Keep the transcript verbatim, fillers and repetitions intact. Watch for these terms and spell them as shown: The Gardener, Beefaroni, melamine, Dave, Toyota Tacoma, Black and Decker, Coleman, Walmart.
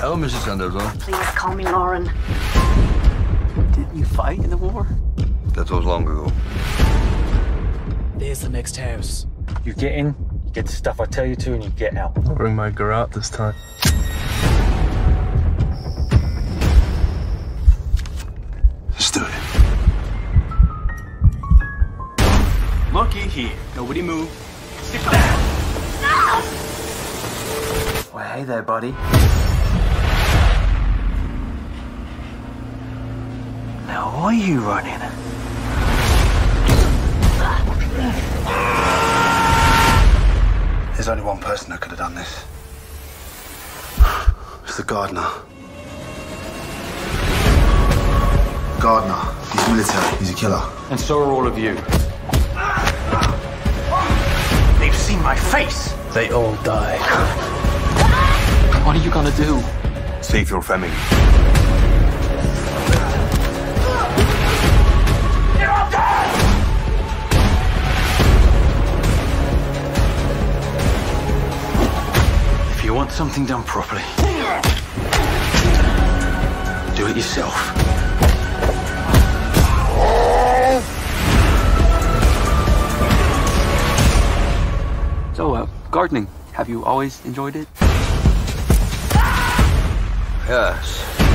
Hello, Missus Anderson. Please call me Lauren. Didn't you fight in the war? That was long ago. There's the next house. You get in, you get the stuff I tell you to, and you get out. I'll bring my garrote this time. Let's do it. Looky here. Nobody move. Stick back. No! Well, hey there, buddy. Now, why are you running? There's only one person that could have done this. It's the Gardener. Gardener. He's military. He's a killer. And so are all of you. They've seen my face. They all die. What are you gonna do? Save your family. Want something done properly, do it yourself. So, uh, gardening, have you always enjoyed it? Yes.